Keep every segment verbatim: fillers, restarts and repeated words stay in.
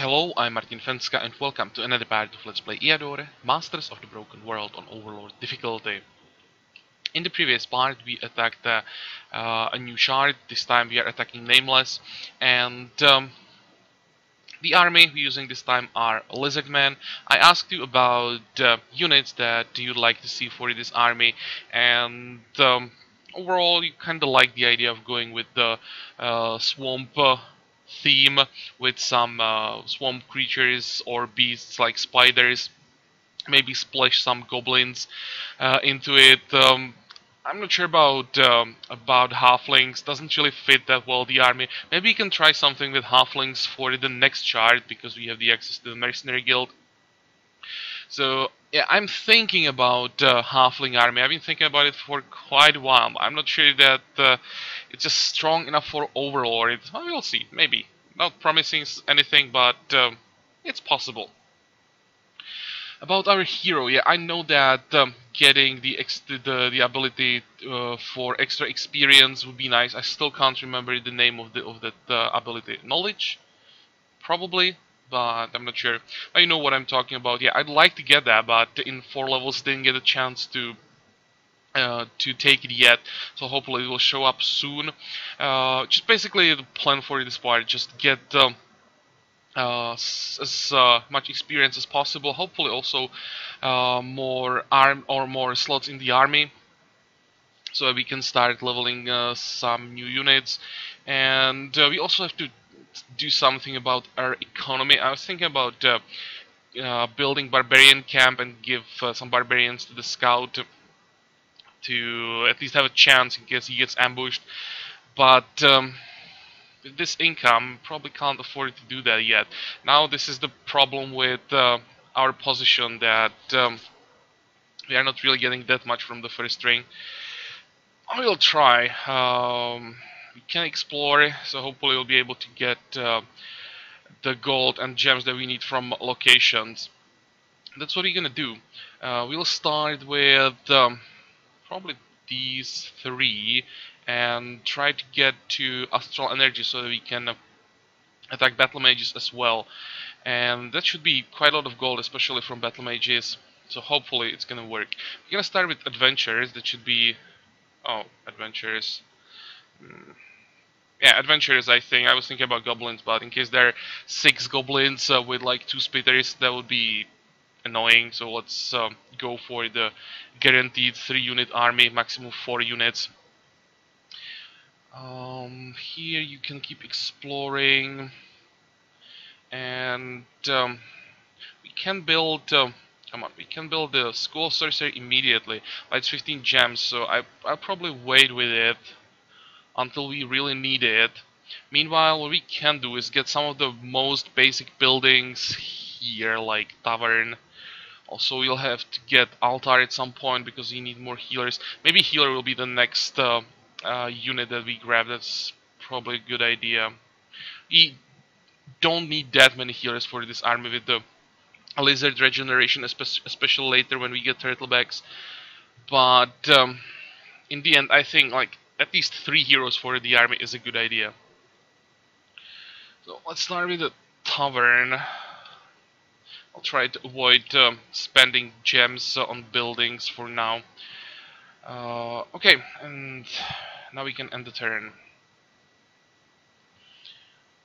Hello, I'm Martin Fencka and welcome to another part of Let's Play Eador, Masters of the Broken World on Overlord difficulty. In the previous part we attacked uh, uh, a new shard. This time we are attacking Nameless, and um, the army we're using this time are Lizardmen. I asked you about uh, units that you'd like to see for this army, and um, overall you kinda like the idea of going with the uh, swamp uh, theme with some uh, swamp creatures or beasts like spiders, maybe splash some goblins uh, into it. um, I'm not sure about um, about halflings. Doesn't really fit that well the army. Maybe you can try something with halflings for the next chart, because we have the access to the mercenary guild. So yeah, I'm thinking about uh, halfling army. I've been thinking about it for quite a while. I'm not sure that uh, it's just strong enough for Overlord. Well, we'll see, maybe. Not promising anything, but uh, it's possible. About our hero, yeah, I know that um, getting the, ex the the ability uh, for extra experience would be nice. I still can't remember the name of the of that uh, ability. Knowledge, probably. But I'm not sure. I know what I'm talking about. Yeah, I'd like to get that, but in four levels didn't get a chance to uh, to take it yet. So hopefully it will show up soon. Uh, just basically the plan for this part: just get uh, uh, as uh, much experience as possible. Hopefully also uh, more arm or more slots in the army, so that we can start leveling uh, some new units. And uh, we also have to do something about our economy. I was thinking about uh, uh, building barbarian camp and give uh, some barbarians to the scout to, to at least have a chance in case he gets ambushed, but um, this income probably can't afford to do that yet. Now this is the problem with uh, our position, that um, we are not really getting that much from the first string. I will try. um, We can explore, so hopefully we'll be able to get uh, the gold and gems that we need from locations. That's what we're gonna do. Uh, we'll start with um, probably these three and try to get to Astral Energy so that we can uh, attack battle mages as well. And that should be quite a lot of gold, especially from battle mages, so hopefully it's gonna work. We're gonna start with adventures. That should be... oh, adventures. Yeah, adventurers, I think. I was thinking about goblins, but in case there are six goblins uh, with like two spitters, that would be annoying. So let's um, go for the guaranteed three unit army, maximum four units. Um, here you can keep exploring, and um, we can build... Uh, Come on, we can build the School of Sorcery immediately. It's fifteen gems, so I, I'll probably wait with it until we really need it. Meanwhile, what we can do is get some of the most basic buildings here, like tavern. Also, we'll have to get altar at some point because we need more healers. Maybe healer will be the next uh, uh, unit that we grab. That's probably a good idea. We don't need that many healers for this army with the lizard regeneration, especially later when we get turtlebacks. But um, in the end, I think like at least three heroes for the army is a good idea. So let's start with the tavern. I'll try to avoid uh, spending gems on buildings for now. Uh, okay, and now we can end the turn.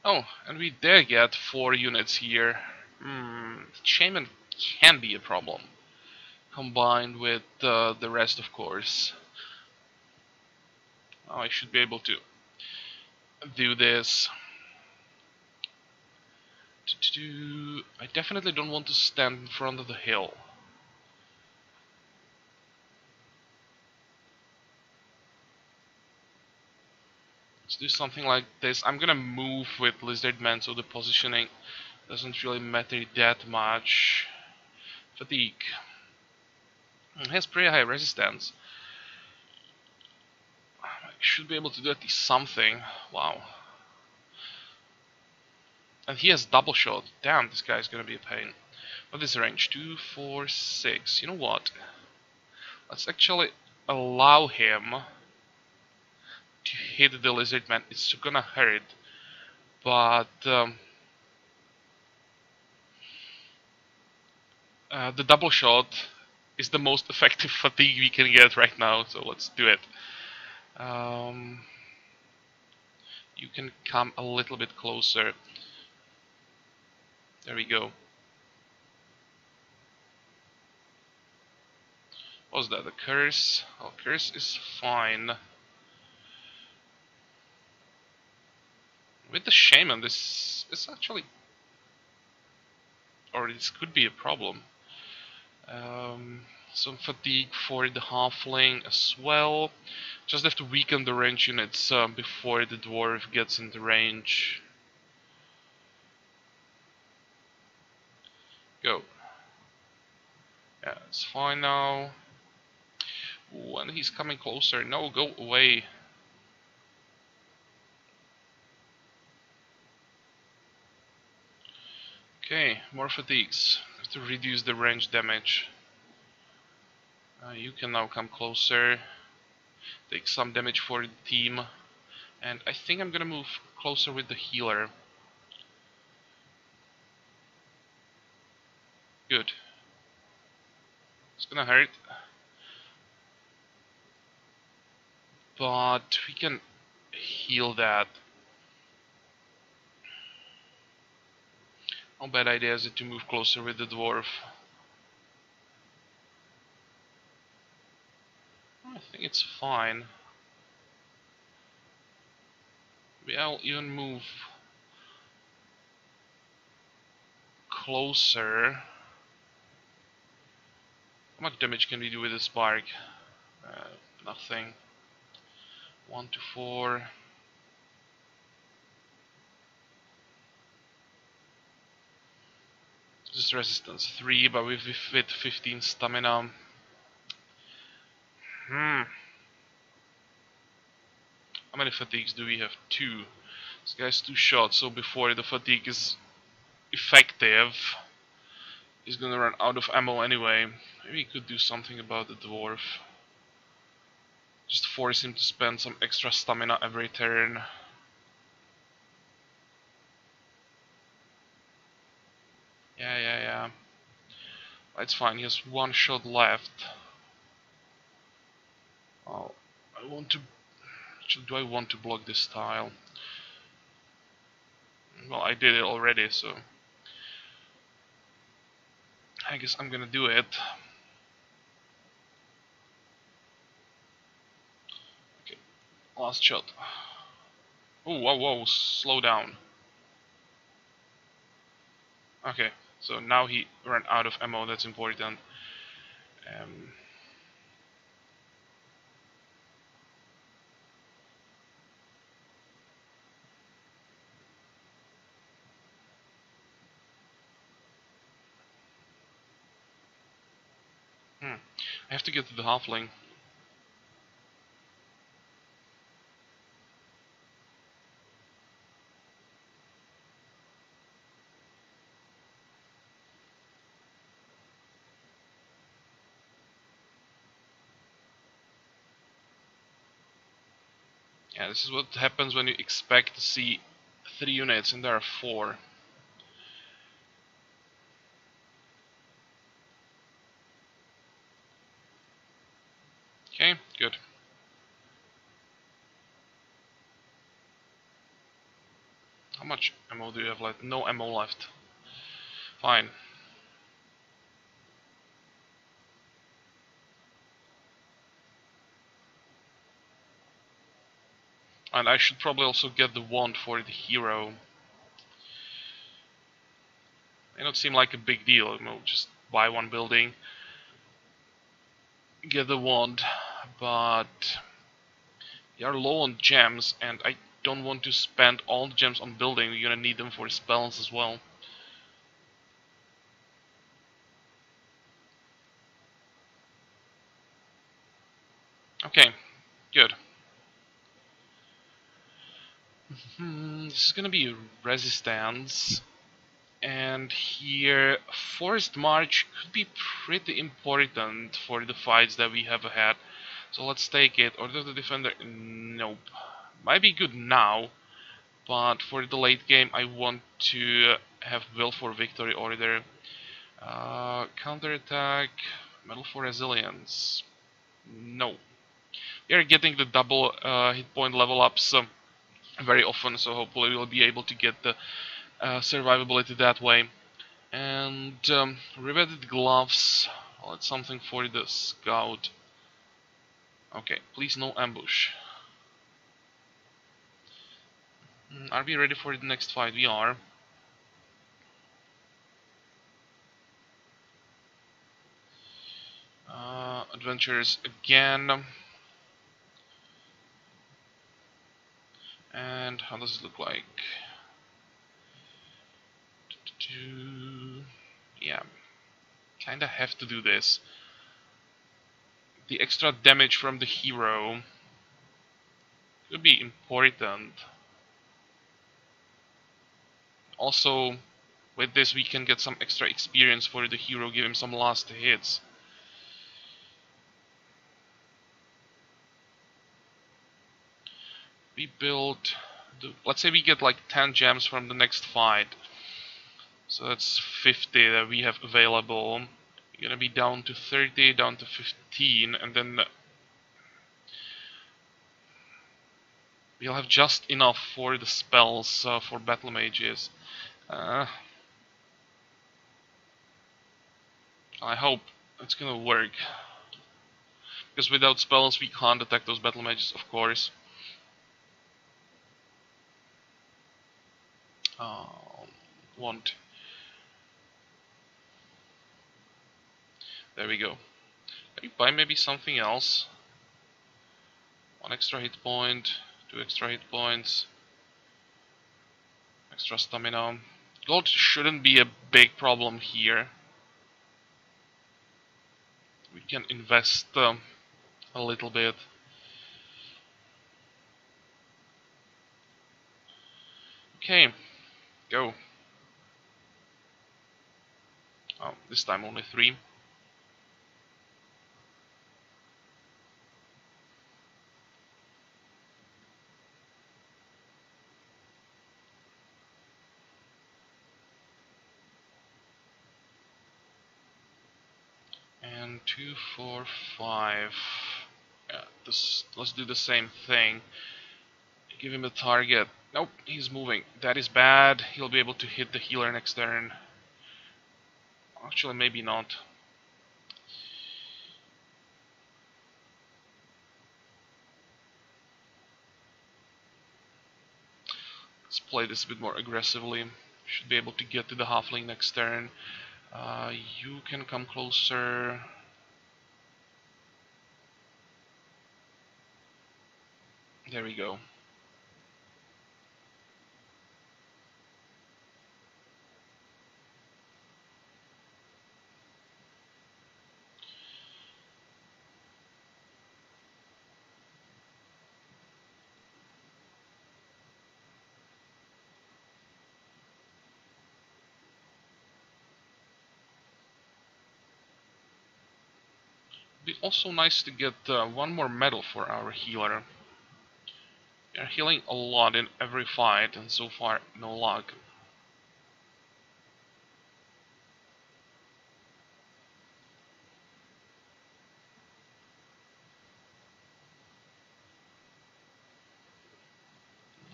Oh, and we dare get four units here. Hmm, shaman can be a problem, combined with uh, the rest, of course. Oh, I should be able to do this. I definitely don't want to stand in front of the hill. Let's do something like this. I'm gonna move with Lizardman, so the positioning doesn't really matter that much. Fatigue. It has pretty high resistance. Should be able to do at least something. Wow. And he has double shot. Damn, this guy's gonna be a pain. What is range? two, four, six. You know what? Let's actually allow him to hit the lizard man. It's gonna hurt. But um, uh, the double shot is the most effective fatigue we can get right now, so let's do it. Um, you can come a little bit closer. There we go. What's that? A curse? Oh, curse is fine. With the shaman, this is actually, or this could be a problem. Um, some fatigue for the halfling as well. Just have to weaken the range units uh, before the dwarf gets into range. Go. Yeah, it's fine now. When he's coming closer, no, go away. Okay, more fatigues to reduce the range damage. Uh, you can now come closer, take some damage for the team, and I think I'm gonna move closer with the healer. Good. It's gonna hurt, but we can heal that. Not bad idea is it to move closer with the dwarf. I think it's fine. Maybe I'll even move closer. How much damage can we do with this bark? Uh, nothing. One to four. This is resistance three, but with with fifteen stamina. Hmm. How many fatigues do we have? Two. This guy's two shots, so before the fatigue is effective, he's gonna run out of ammo anyway. Maybe we could do something about the dwarf. Just force him to spend some extra stamina every turn. Yeah, yeah, yeah. That's fine, he has one shot left. Oh, I want to... Do I want to block this tile? Well, I did it already, so... I guess I'm gonna do it. Okay, last shot. Oh, whoa, whoa, slow down. Okay. So now he ran out of ammo, that's important. Um, hmm. I have to get to the halfling. Yeah, this is what happens when you expect to see three units and there are four. Okay, good. How much ammo do you have left? No ammo left. Fine. And I should probably also get the wand for the hero. It don't seem like a big deal, you know, just buy one building, get the wand, but they are low on gems, and I don't want to spend all the gems on building. We're gonna need them for spells as well. Okay, good. Mm-hmm. This is gonna be resistance, and here Forest March could be pretty important for the fights that we have ahead, so let's take it. Order the Defender, nope, might be good now, but for the late game I want to have Will for Victory order. Uh, counterattack, metal for resilience. No. We are getting the double uh, hit point level ups uh, very often, so hopefully we will be able to get the uh, survivability that way. And um, riveted gloves. Well, that's something for the scout. Okay, please no ambush. Are we ready for the next fight? We are. Uh, adventures again. And how does it look like? Yeah, kinda have to do this. The extra damage from the hero could be important. Also, with this we can get some extra experience for the hero, give him some last hits. We build... The, let's say we get like ten gems from the next fight. So that's fifty that we have available. We're gonna be down to thirty, down to fifteen, and then... we'll have just enough for the spells uh, for battle mages. Uh, I hope it's gonna work. Because without spells we can't attack those battle mages, of course. Um, want. There we go. Can you buy maybe something else? One extra hit point, two extra hit points, extra stamina. Gold shouldn't be a big problem here. We can invest um, a little bit. Okay. Go. Oh, this time only three. And two, four, five. Yeah, this, let's do the same thing. Give him a target. Nope, he's moving. That is bad. He'll be able to hit the healer next turn. Actually, maybe not. Let's play this a bit more aggressively. Should be able to get to the halfling next turn. Uh, you can come closer. There we go. It'd be also nice to get uh, one more medal for our healer. We are healing a lot in every fight, and so far no luck.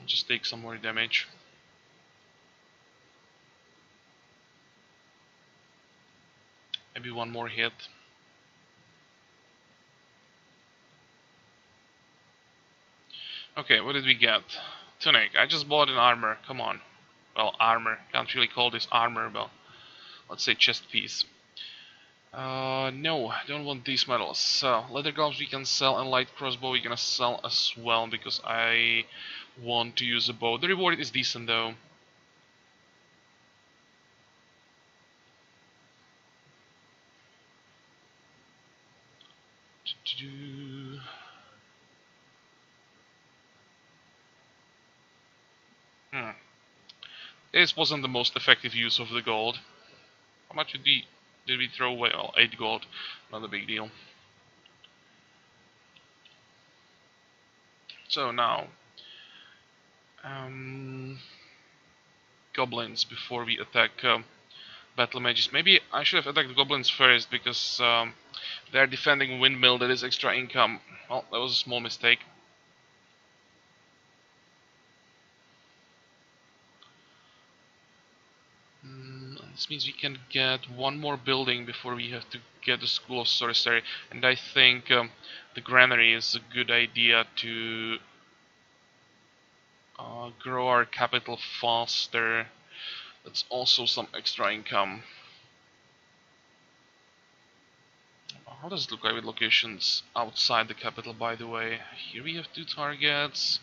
I'll just take some more damage. Maybe one more hit. Okay, what did we get? Tunic. I just bought an armor. Come on. Well, armor. Can't really call this armor, but let's say chest piece. Uh, no, I don't want these medals. So, leather gloves we can sell, and light crossbow we're gonna sell as well, because I want to use a bow. The reward is decent, though. This wasn't the most effective use of the gold. How much did we, did we throw away? Well, eight gold. Not a big deal. So now... Um, goblins, before we attack uh, battle mages. Maybe I should have attacked goblins first, because um, they're defending windmill, that is extra income. Well, that was a small mistake. Mm, this means we can get one more building before we have to get the School of Sorcery, and I think um, the granary is a good idea to uh, grow our capital faster. That's also some extra income. How does it look like with locations outside the capital, by the way? Here we have two targets.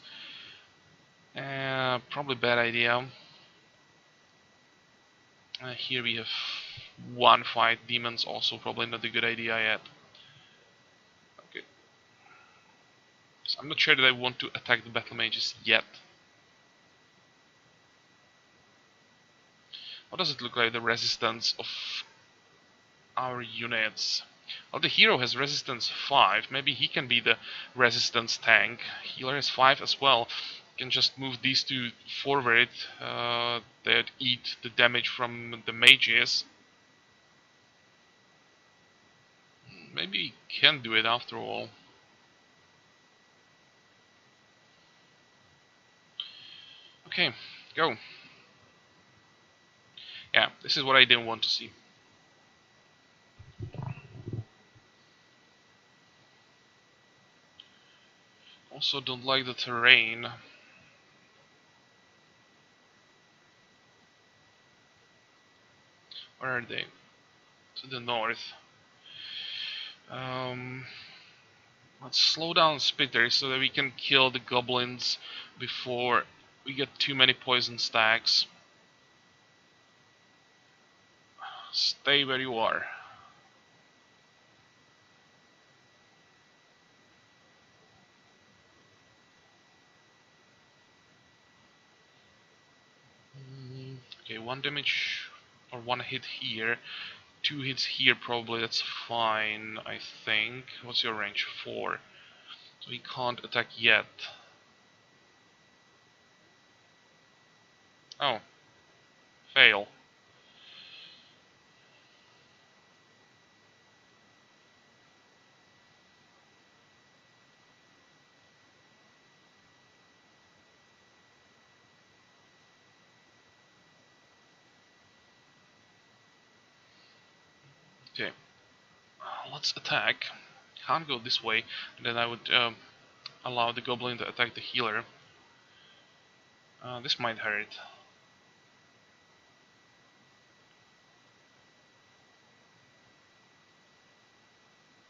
Uh, probably bad idea. Uh, here we have one fight. Demons also probably not a good idea yet. Okay. So I'm not sure that I want to attack the battle mages yet. How does it look like, the resistance of our units? Well, the hero has resistance five. Maybe he can be the resistance tank. Healer has five as well. You can just move these two forward. Uh, they'd eat the damage from the mages. Maybe he can do it after all. Okay, go. Yeah, this is what I didn't want to see. Also don't like the terrain. Where are they? To the north. Um, let's slow down Spitter so that we can kill the goblins before we get too many poison stacks. Stay where you are. Mm, okay, one damage or one hit here, two hits here probably, that's fine, I think. What's your range? Four. So he can't attack yet. Oh. Fail. Okay, let's attack. Can't go this way, and then I would um, allow the goblin to attack the healer. Uh, this might hurt.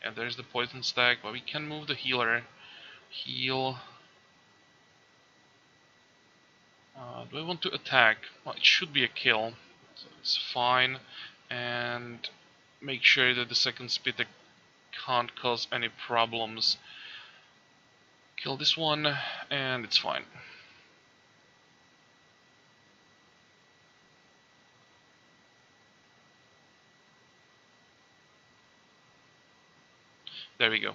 Yeah, there's the poison stack, but we can move the healer. Heal. Uh, do I want to attack? Well, it should be a kill, so it's fine. And make sure that the second spitter can't cause any problems. Kill this one, and it's fine. There we go.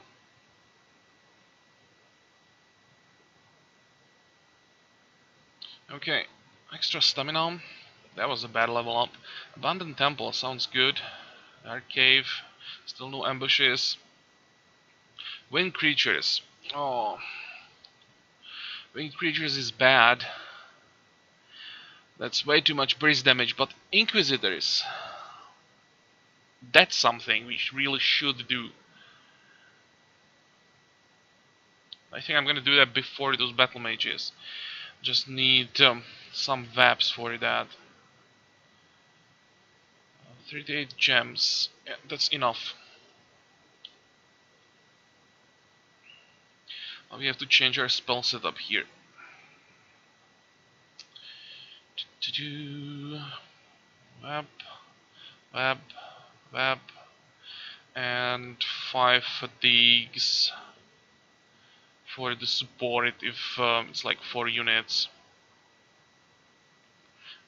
Okay, extra stamina. That was a bad level up. Abandoned Temple sounds good. Our cave, still no ambushes. Winged creatures. Oh, winged creatures is bad. That's way too much breeze damage. But inquisitors, that's something we really should do. I think I'm gonna do that before those battle mages. Just need um, some vaps for that. thirty-eight gems, yeah, that's enough. Well, we have to change our spell setup here. Do-do-do. Web, web, web, and five fatigues for the support if um, it's like four units.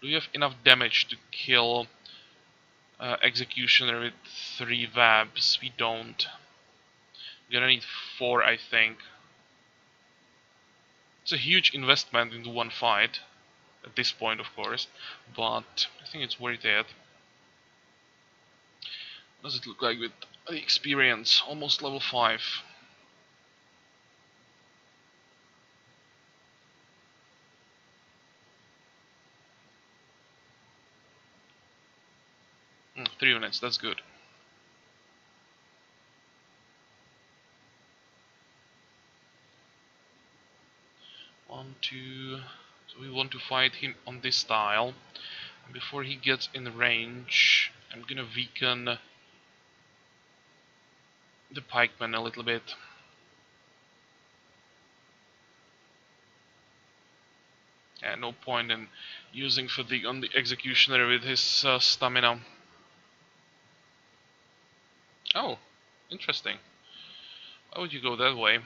Do you have enough damage to kill Uh, executioner with three vabs? We don't. We're gonna need four, I think. It's a huge investment into one fight at this point, of course, but I think it's worth it. does it look like with the experience? Almost level five. Mm, three units, that's good. One, two. So we want to fight him on this tile. And before he gets in range, I'm gonna weaken the pikeman a little bit. Yeah, no point in using fatigue on the executioner with his uh, stamina. Oh, interesting. Why would you go that way?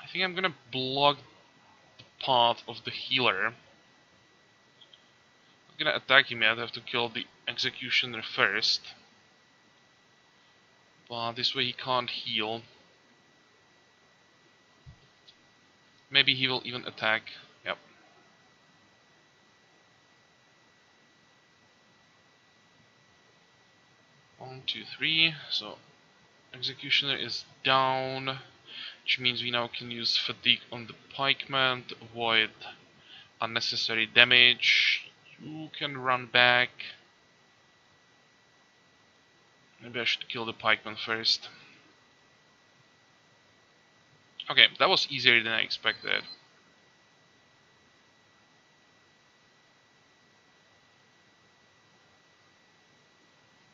I think I'm gonna block the path of the healer. I'm gonna attack him. I'd have to kill the executioner first, but this way he can't heal. Maybe he will even attack. Yep. One, two, three. So executioner is down, which means we now can use fatigue on the pikeman to avoid unnecessary damage. You can run back. Maybe I should kill the pikeman first. Okay, that was easier than I expected.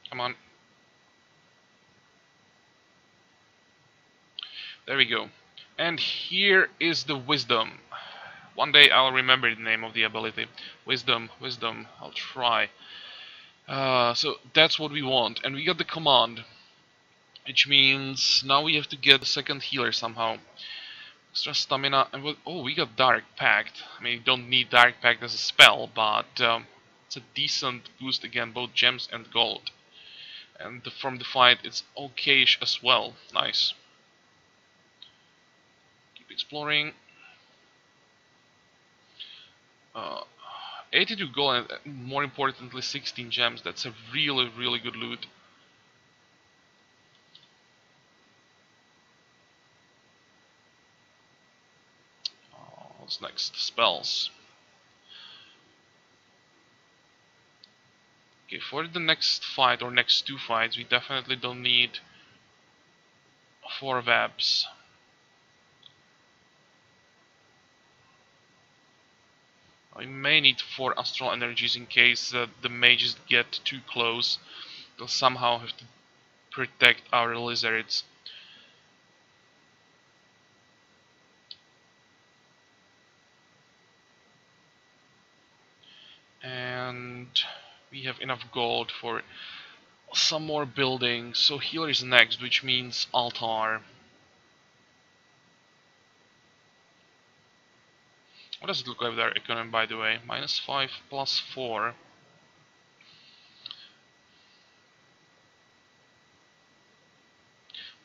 Come on. There we go. And here is the wisdom. One day I'll remember the name of the ability. Wisdom, wisdom, I'll try. Uh, so that's what we want. And we got the command, which means now we have to get the second healer somehow. Extra stamina. And we'll, oh, we got Dark Pact. I mean, you don't need Dark Pact as a spell, but um, it's a decent boost again, both gems and gold. And the, from the fight, it's okayish as well. Nice. Exploring. uh, eighty-two gold and more importantly sixteen gems. That's a really really good loot. Uh, what's next? Spells. Okay, for the next fight or next two fights we definitely don't need four V A Bs. I may need four astral energies in case uh, the mages get too close. They'll somehow have to protect our lizards. And we have enough gold for some more buildings. So healer is next, which means altar. What does it look like with our economy, by the way? Minus five, plus four.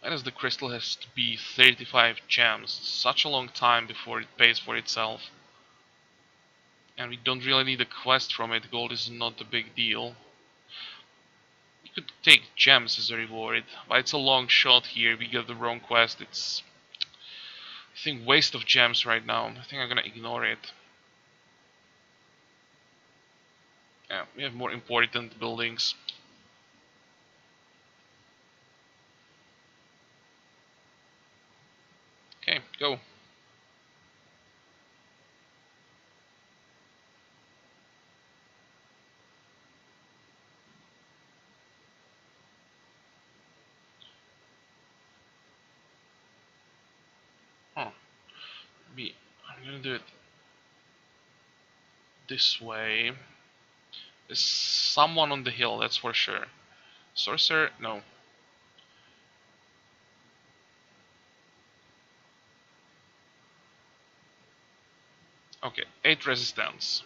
Minus the crystal has to be thirty-five gems. Such a long time before it pays for itself. And we don't really need a quest from it. Gold is not a big deal. We could take gems as a reward, but it's a long shot here. We get the wrong quest. It's... I think waste of gems right now. I think I'm gonna ignore it. Yeah, we have more important buildings. Okay, go. I'm gonna do it this way. There's someone on the hill, that's for sure. Sorcerer? No. Okay, eight resistance.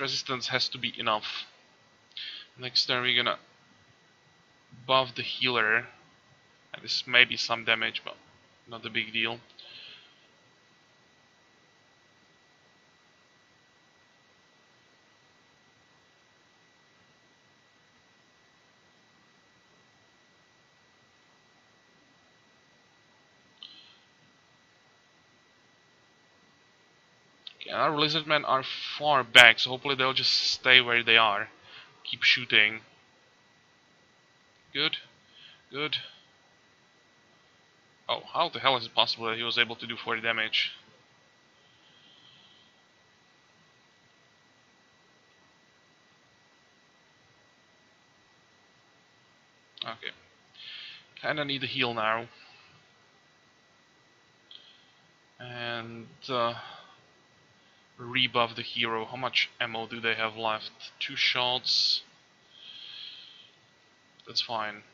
resistance has to be enough. Next turn we're gonna buff the healer, and this may be some damage, but not a big deal. Our lizard men are far back, so hopefully they'll just stay where they are. Keep shooting. Good. Good. Oh, how the hell is it possible that he was able to do forty damage? Okay. Kinda need a heal now. And... Uh, rebuff the hero. How much ammo do they have left? Two shots. That's fine.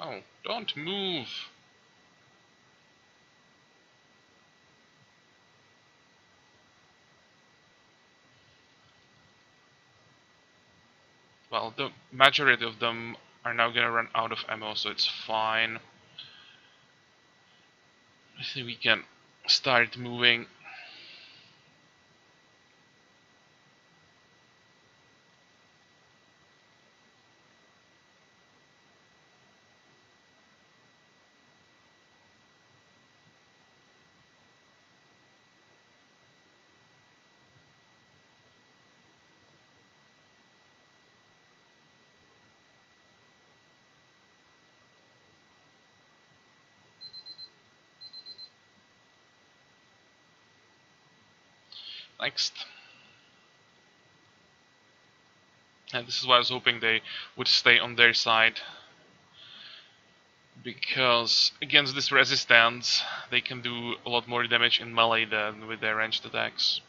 Oh, don't move! Well, the majority of them are now gonna run out of ammo, so it's fine. I think we can start moving. Next. And this is why I was hoping they would stay on their side, because against this resistance they can do a lot more damage in melee than with their ranged attacks.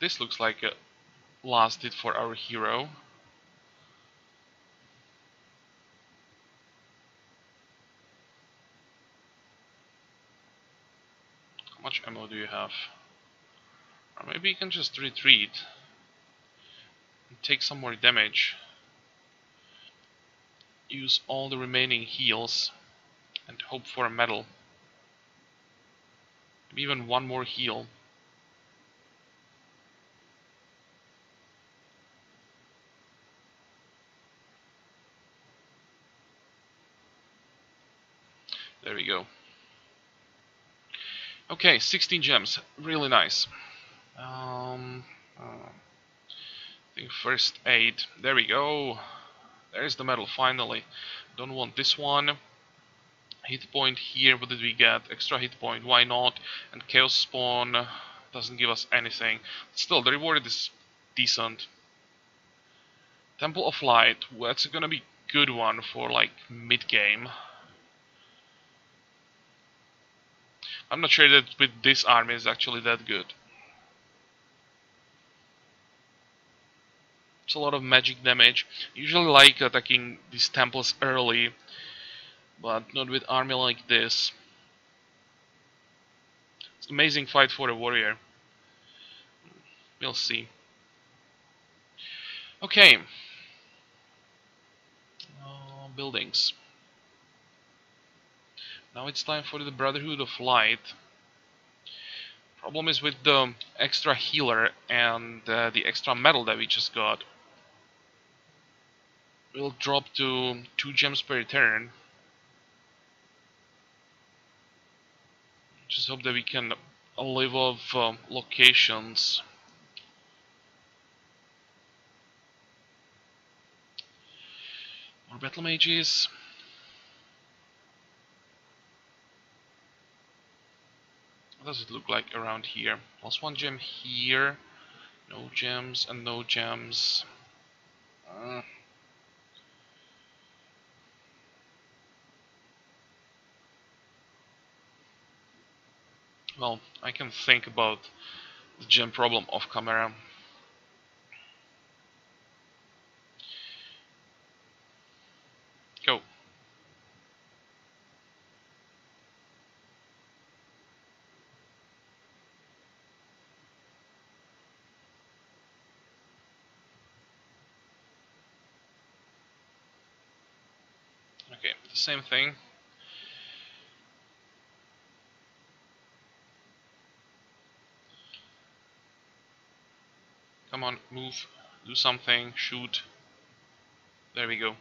This looks like a last hit for our hero. How much ammo do you have? Or maybe you can just retreat and take some more damage. Use all the remaining heals and hope for a medal. Maybe even one more heal. There we go. Okay, sixteen gems, really nice. Um, uh, I think first aid, there we go. There's the medal, finally. Don't want this one. Hit point here, what did we get? Extra hit point, why not? And chaos spawn doesn't give us anything. Still, the reward is decent. Temple of Light, well, that's gonna be good one for like mid-game. I'm not sure that with this army is actually that good. It's a lot of magic damage. Usually like attacking these temples early, but not with army like this. It's an amazing fight for a warrior. We'll see. Okay. Uh, buildings. Now it's time for the Brotherhood of Light. Problem is with the extra healer and uh, the extra medal that we just got. We'll drop to two gems per turn. Just hope that we can live off uh, locations. More battle mages. What does it look like around here? Plus one gem here, no gems and no gems. Uh. Well, I can think about the gem problem off camera. the same thing. Come on, move, do something, shoot. There we go. One,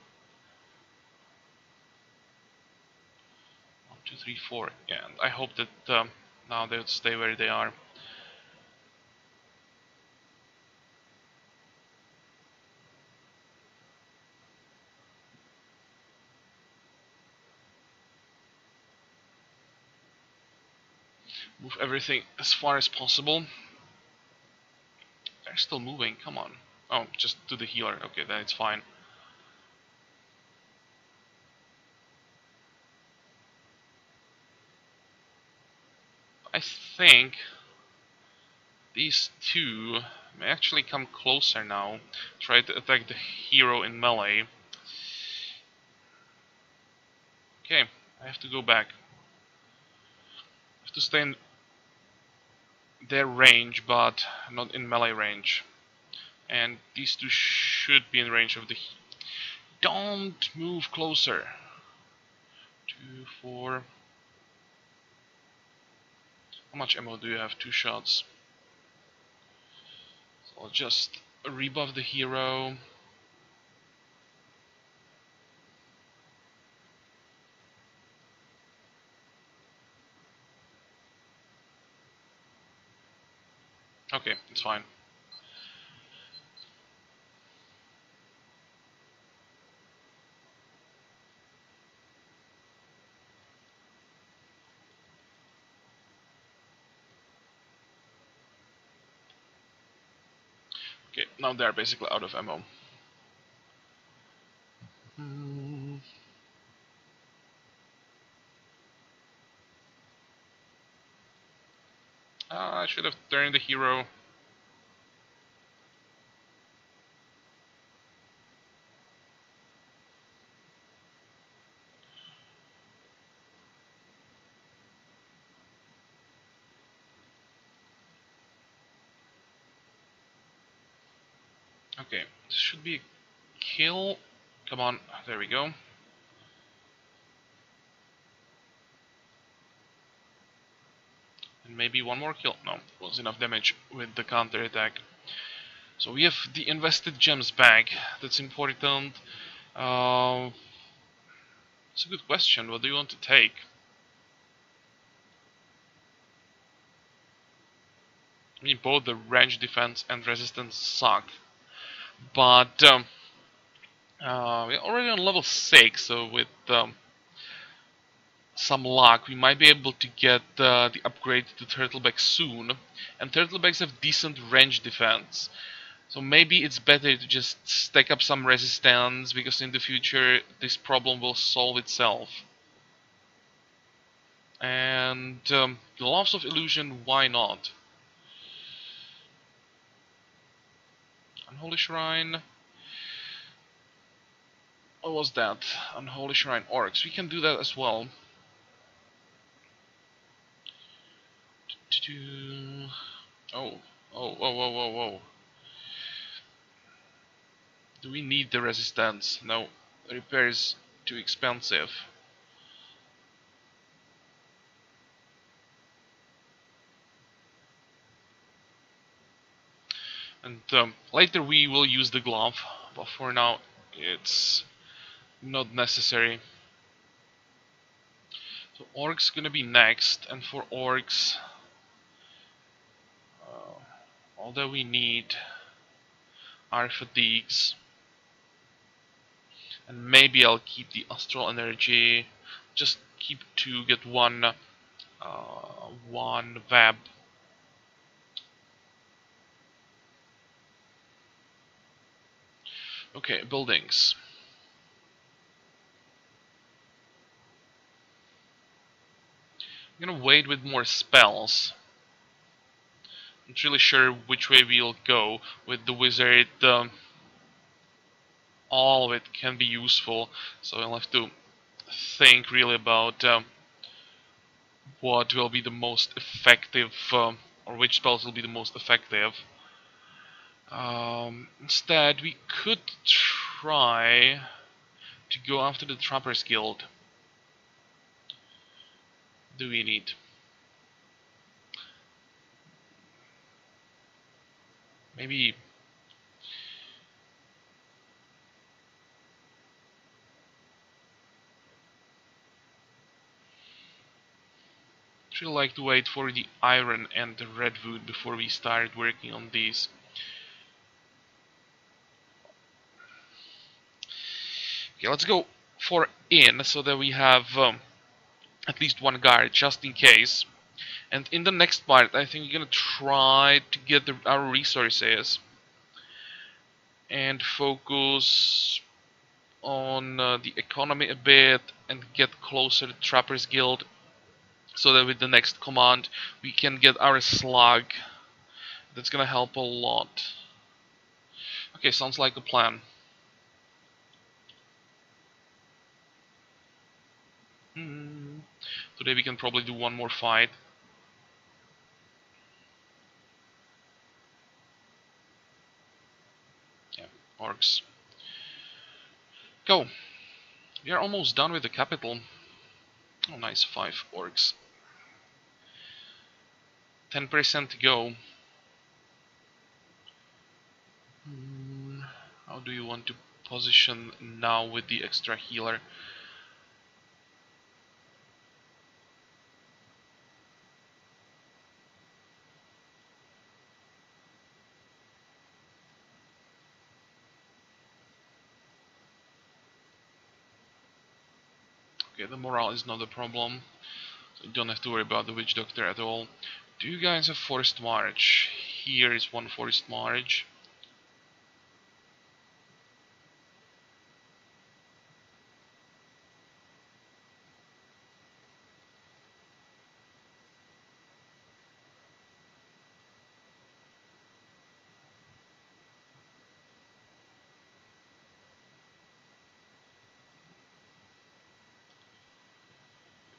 two, three, four. Yeah, and I hope that um, now they'll stay where they are. Move everything as far as possible. They're still moving, come on. Oh, just to the healer. Okay, then it's fine. I think these two may actually come closer now. Try to attack the hero in melee. Okay, I have to go back. I have to stay in their range, but not in melee range. And these two should be in range of the... Don't move closer. Two, four... How much ammo do you have? Two shots. So I'll just rebuff the hero. Okay, it's fine. Okay, now they're basically out of ammo. Mm. Ah, I should have turned the hero. Okay, this should be a kill. Come on, there we go. And maybe one more kill. No, it was enough damage with the counter attack. So we have the invested gems back. That's important. Uh, it's a good question. What do you want to take? I mean, both the range defense and resistance suck. But um, uh, we're already on level six, so with um, some luck we might be able to get uh, the upgrade to Turtleback soon. And Turtlebacks have decent range defense, so maybe it's better to just stack up some resistance, because in the future this problem will solve itself. And um, the Loss of Illusion, why not? Unholy Shrine. What was that? Unholy Shrine Orcs. We can do that as well. Oh, oh, oh, oh, oh, oh. Do we need the resistance? No, repair is too expensive. And um, later we will use the glove, but for now it's not necessary. So Orcs gonna be next, and for Orcs uh, all that we need are fatigues, and maybe I'll keep the astral energy, just keep two, get one uh, one web. Okay, buildings. I'm gonna wait with more spells. I'm not really sure which way we'll go with the wizard. Um, all of it can be useful, so I'll have to think really about um, what will be the most effective, um, or which spells will be the most effective. Um, instead, we could try to go after the Trapper's Guild. do we need? Maybe I would like to wait for the iron and the redwood before we start working on these. Okay, let's go for in so that we have um, at least one guard just in case. And in the next part I think we're gonna try to get the, our resources and focus on uh, the economy a bit and get closer to Trapper's Guild, so that with the next command we can get our slug. That's gonna help a lot. Okay, sounds like a plan. Mm. Today we can probably do one more fight. Yeah, orcs. Go. We are almost done with the capital. Oh, nice, five orcs. Ten percent to go. Hmm, how do you want to position now with the extra healer? Okay, the morale is not a problem. So you don't have to worry about the witch doctor at all. Do you guys have forest march? Here is one forest march.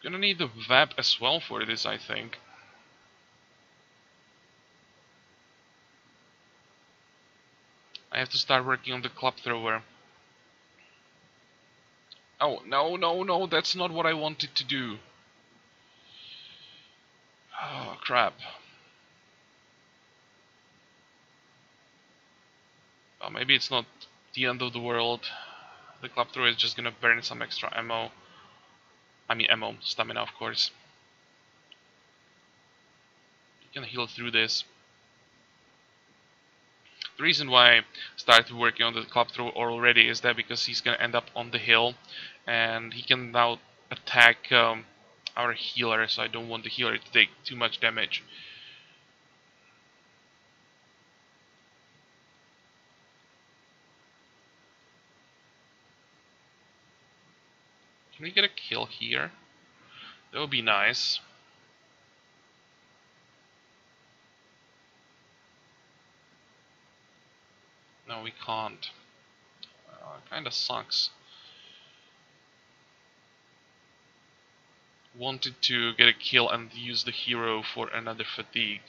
You're gonna need the web as well for this, I think. I have to start working on the club thrower. Oh, no, no, no, that's not what I wanted to do. Oh, crap. Well, maybe it's not the end of the world. The club thrower is just gonna burn some extra ammo. I mean ammo, stamina, of course. You can heal through this. The reason why I started working on the club throw already is that because he's gonna end up on the hill and he can now attack um, our healer, so I don't want the healer to take too much damage. Can we get a kill here? That would be nice. No, we can't. Uh, kinda sucks. Wanted to get a kill and use the hero for another fatigue.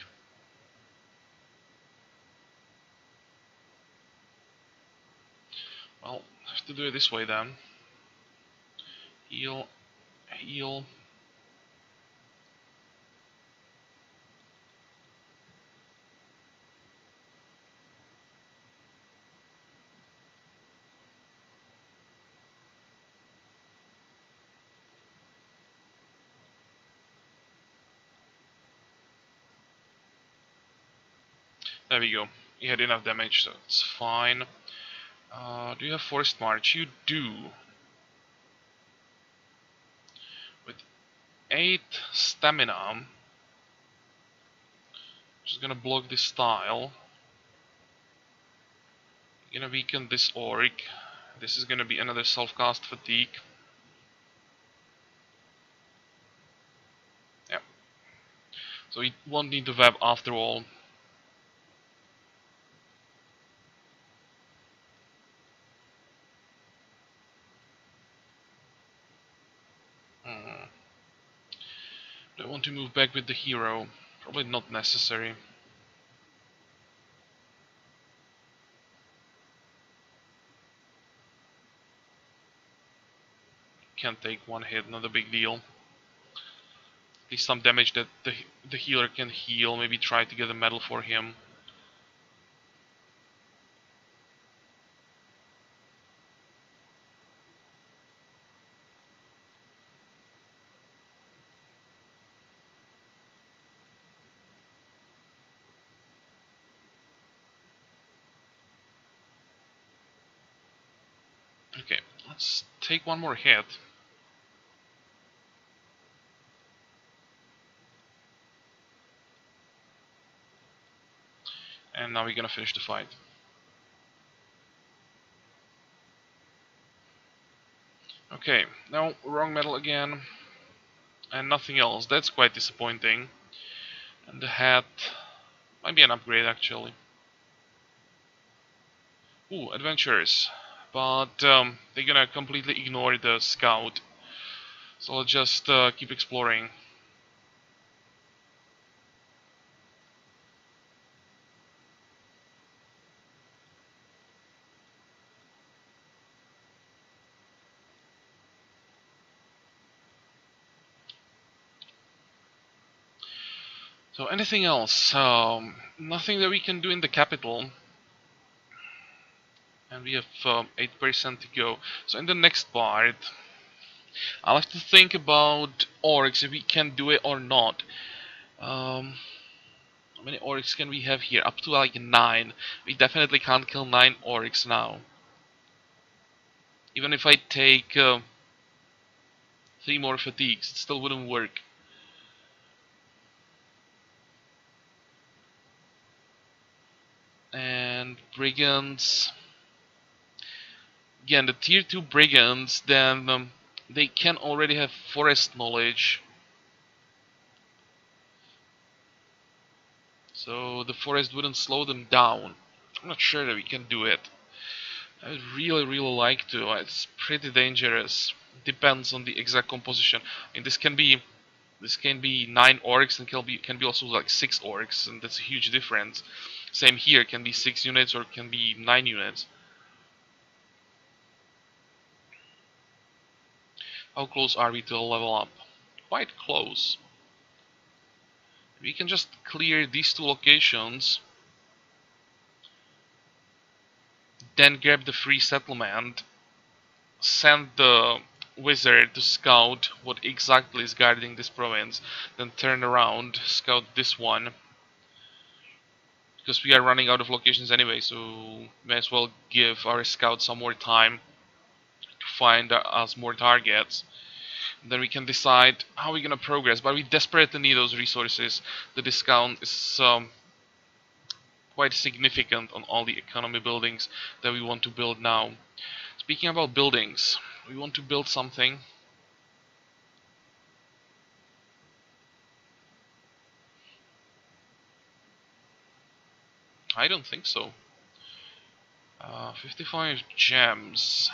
Well, have to do it this way then. Heal, heal. There we go. He had enough damage, so it's fine. Uh, do you have forest march? You do. With eight stamina, I'm just gonna block this tile. I'm gonna weaken this orc. This is gonna be another self-cast fatigue. Yeah. So we won't need the web after all. I want to move back with the hero. Probably not necessary. Can't take one hit, not a big deal. least some damage that the, the healer can heal. Maybe try to get a medal for him. Okay, let's take one more hit. And now we're gonna finish the fight. Okay, now wrong metal again. And nothing else. That's quite disappointing. And the hat might be an upgrade actually. Ooh, adventurers. But um, they're gonna completely ignore the scout. So let's just uh, keep exploring. So anything else? Um, nothing that we can do in the capital. And we have um, eight percent to go. So in the next part, I'll have to think about orcs, if we can do it or not. Um, how many orcs can we have here? Up to like nine. We definitely can't kill nine orcs now. Even if I take uh, three more fatigues, it still wouldn't work. And brigands... Again, the tier two brigands, then um, they can already have forest knowledge. So the forest wouldn't slow them down. I'm not sure that we can do it. I would really, really like to. It's pretty dangerous. Depends on the exact composition. And this can be, this can be nine orcs, and can be can be also like six orcs, and that's a huge difference. Same here, can be six units or can be nine units. How close are we to a level up? Quite close. We can just clear these two locations, then grab the free settlement, send the wizard to scout what exactly is guarding this province, then turn around, scout this one, because we are running out of locations anyway, so may as well give our scout some more time. Find us more targets, then we can decide how we're gonna progress. But we desperately need those resources. The discount is um, quite significant on all the economy buildings that we want to build now. Speaking about buildings, we want to build something. I don't think so. Uh, fifty-five gems.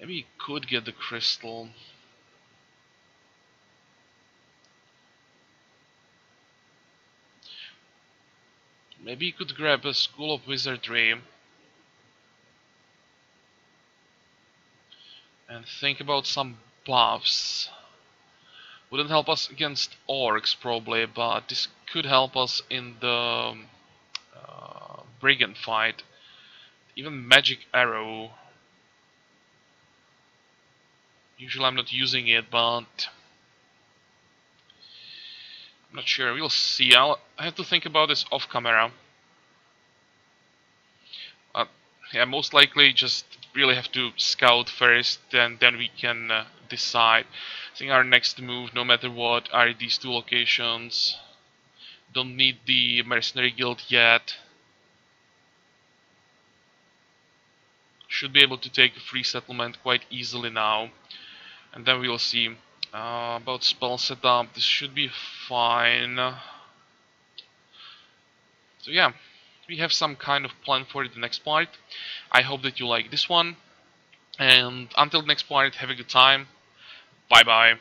Maybe you could get the crystal. Maybe you could grab a school of wizardry and think about some buffs. Wouldn't help us against orcs probably, but this could help us in the uh, brigand fight. Even magic arrow. Usually I'm not using it, but I'm not sure. We'll see. I'll I have to think about this off camera. Uh, yeah, most likely just really have to scout first, and then we can uh, decide. I think our next move, no matter what, are these two locations. Don't need the mercenary guild yet. Should be able to take a free settlement quite easily now. And then we'll see uh, about spell setup. This should be fine. So yeah, we have some kind of plan for the next part. I hope that you like this one. And until the next part, have a good time. Bye bye.